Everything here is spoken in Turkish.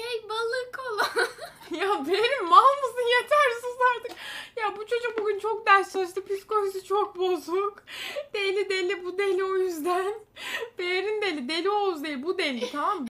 Hey balık olan. Ya benim mal mısın? Yeter sus artık. Ya bu çocuk bugün çok ders çalıştı. Psikolojisi çok bozuk. Deli bu deli o yüzden. Berin deli Oğuz değil bu deli, tamam mı?